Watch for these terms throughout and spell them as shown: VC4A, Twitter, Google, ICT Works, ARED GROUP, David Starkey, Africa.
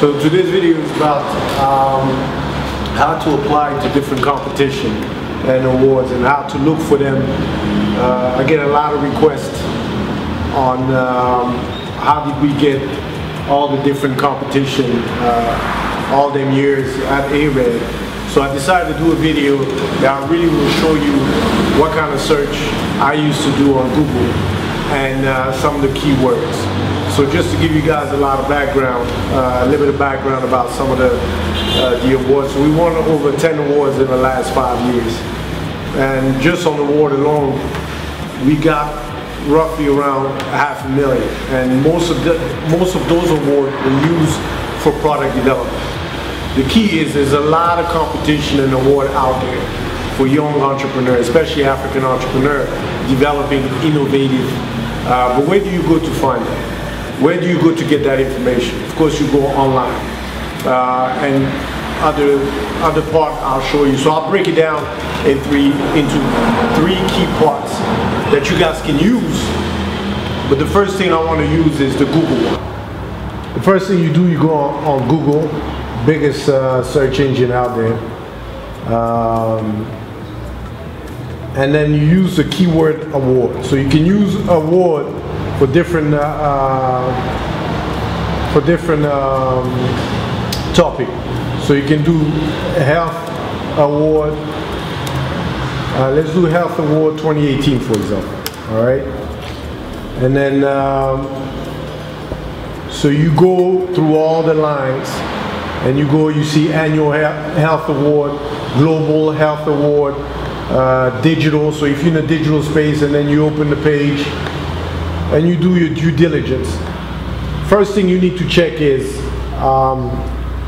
So today's video is about how to apply to different competition and awards and how to look for them. I get a lot of requests on how did we get all the different competition all them years at ARED. So I decided to do a video that I really will show you what kind of search I used to do on Google and some of the keywords. So just to give you guys a lot of background, a little bit of background about some of the awards. So we won over 10 awards in the last 5 years. And just on the award alone, we got roughly around 500,000. And most of those awards were used for product development. The key is there's a lot of competition and award out there for young entrepreneurs, especially African entrepreneurs, developing innovative. But where do you go to find that? Where do you go to get that information? Of course, you go online. And other part I'll show you. So I'll break it down into three key parts that you guys can use. But the first thing I want to use is the Google one. The first thing you do, you go on Google, biggest search engine out there. And then you use the keyword award. So you can use award for different topic. So you can do health award. Let's do health award 2018, for example. All right, and then so you go through all the lines, and you go. You see annual health award, global health award, digital. So if you're in a digital space, and then you open the page. And you do your due diligence. First thing you need to check is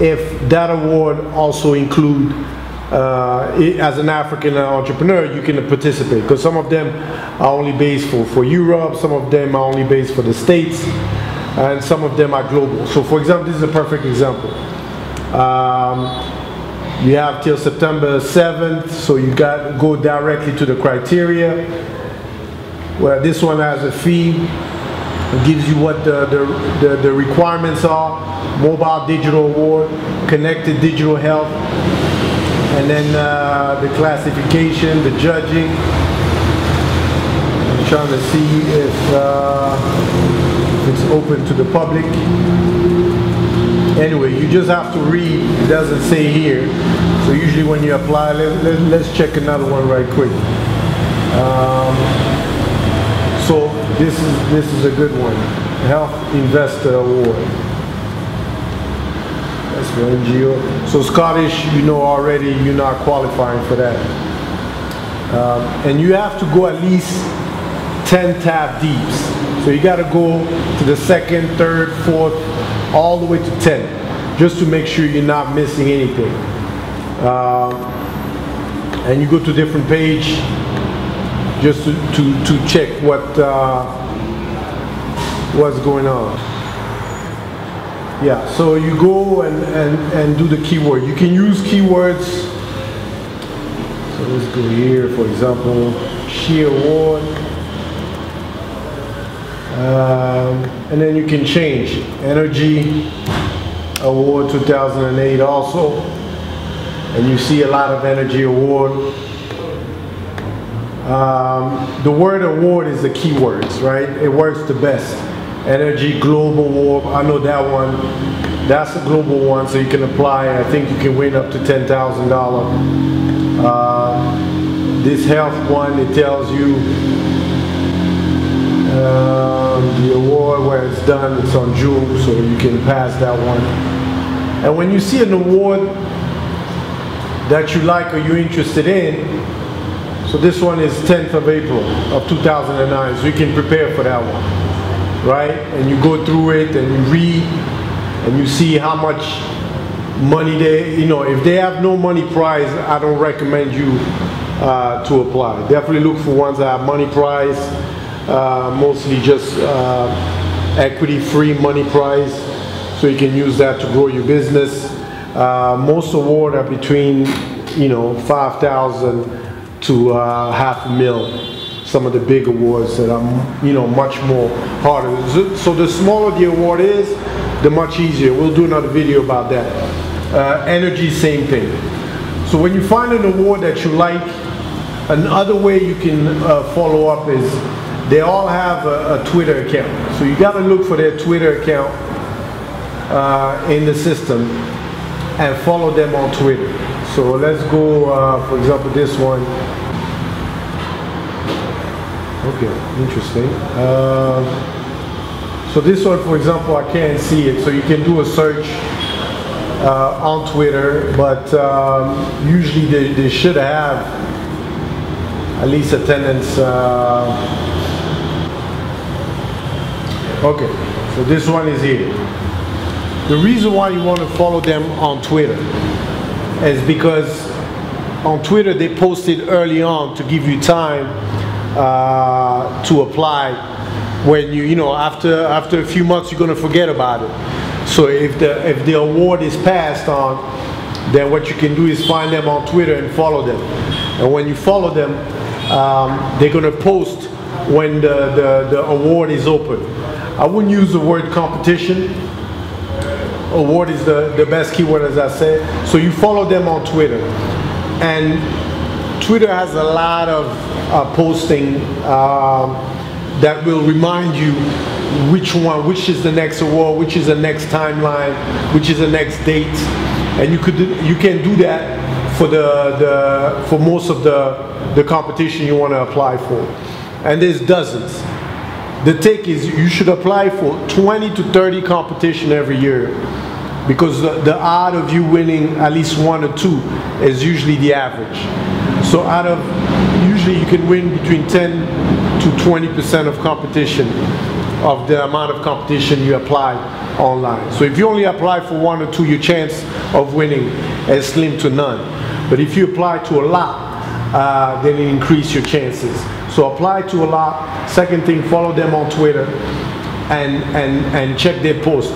if that award also include, as an African entrepreneur, you can participate, because some of them are only based for Europe, some of them are only based for the States, and some of them are global. So for example, this is a perfect example. You have till September 7th, so you got go directly to the criteria. Well, this one has a fee. It gives you what the requirements are: mobile digital award, connected digital health, and then the classification, the judging. I'm trying to see if it's open to the public. Anyway, you just have to read. It doesn't say here. So usually when you apply, let's check another one right quick. So this is a good one, Health Investor Award. That's for NGO. So Scottish, you know already, you're not qualifying for that. And you have to go at least 10 tab deeps. So you got to go to the second, third, fourth, all the way to 10, just to make sure you're not missing anything. And you go to a different page. Just to check what's going on. Yeah, so you go and do the keyword. You can use keywords. So let's go here, for example, She Award. And then you can change Energy Award 2008 also. And you see a lot of Energy Award. The word award is the keywords, right? It works the best. Energy, global award, I know that one. That's a global one, so you can apply. I think you can win up to $10,000. This health one, it tells you the award where it's done. It's on June, so you can pass that one. And when you see an award that you like or you're interested in, so this one is 10th of April of 2009, so you can prepare for that one, right? And you go through it and you read and you see how much money they, you know, if they have no money prize, I don't recommend you to apply. Definitely look for ones that have money prize, mostly just equity-free money prize, so you can use that to grow your business. Most awards are between, you know, 5,000 to 500,000, some of the big awards that are, you know, much more harder. So the smaller the award is, they're much easier. We'll do another video about that. Energy, same thing. So when you find an award that you like, another way you can follow up is they all have a Twitter account. So you got to look for their Twitter account in the system and follow them on Twitter. So let's go, for example, this one. Okay, interesting. So this one, for example, I can't see it. So you can do a search on Twitter, but usually they should have at least attendance. Okay, so this one is here. The reason why you want to follow them on Twitter is because on Twitter they posted early on to give you time to apply. When you know after a few months you're gonna forget about it. So if the award is passed on, then what you can do is find them on Twitter and follow them. And when you follow them, they're gonna post when the award is open. I wouldn't use the word competition. Award is the best keyword, as I said. So you follow them on Twitter. And Twitter has a lot of posting that will remind you which is the next award, which is the next timeline, which is the next date. And you can do that for for most of the competition you want to apply for. And there's dozens. The take is you should apply for 20 to 30 competition every year, because the odds of you winning at least one or two is usually the average. So out of, usually you can win between 10 to 20% of competition, of the amount of competition you apply online. So if you only apply for one or two, your chance of winning is slim to none. But if you apply to a lot, then it increases your chances. So apply to a lot. Second thing, follow them on Twitter and check their post.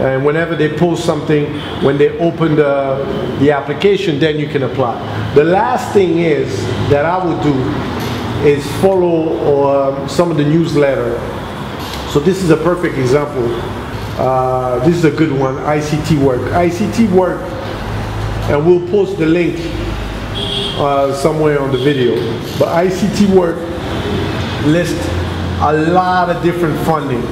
And whenever they post something, when they open the application, then you can apply. The last thing is that I would do is follow some of the newsletter. So this is a perfect example. This is a good one, ICT Work. ICT Work, and we'll post the link somewhere on the video, but ICT Work lists a lot of different funding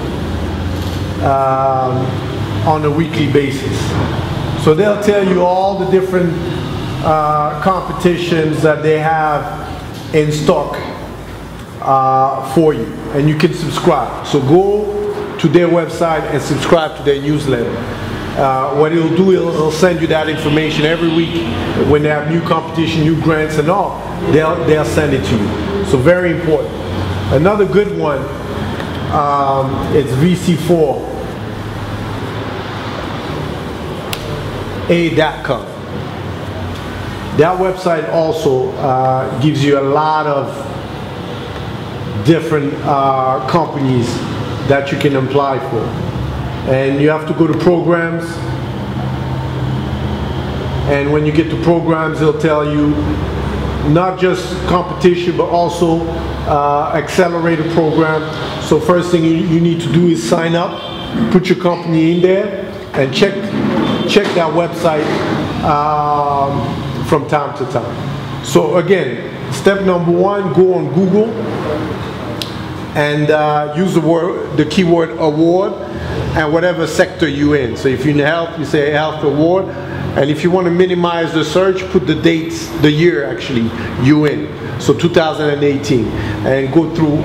on a weekly basis. So they'll tell you all the different competitions that they have in stock for you, and you can subscribe. So go to their website and subscribe to their newsletter. What it'll do, it'll send you that information every week. When they have new competition, new grants and all, they'll send it to you. So very important. Another good one, it's VC4A.com. That website also gives you a lot of different companies that you can apply for. And you have to go to programs, and when you get to programs, they'll tell you not just competition but also accelerator program. So first thing you need to do is sign up, put your company in there, and check that website from time to time. So again, step number one, go on Google and use the keyword award and whatever sector you're in. So if you're in health, you say health award, and if you want to minimize the search, put the dates, the year actually you're in. So 2018, and go through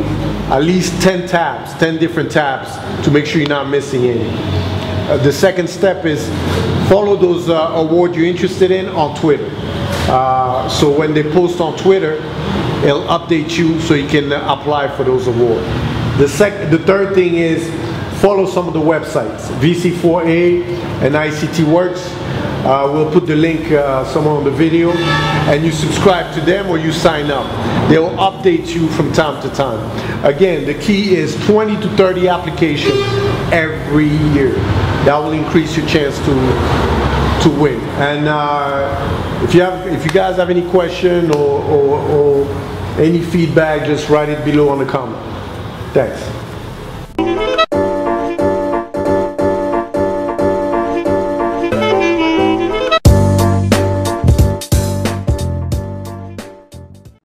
at least 10 tabs, 10 different tabs to make sure you're not missing any. The second step is follow those awards you're interested in on Twitter. So when they post on Twitter, it'll update you so you can apply for those awards. The third thing is follow some of the websites, VC4A and ICT Works. We'll put the link somewhere on the video, and you subscribe to them or you sign up. They'll update you from time to time. Again, the key is 20 to 30 applications every year. That will increase your chance to win. And if you guys have any question or any feedback, just write it below on the comment. Thanks.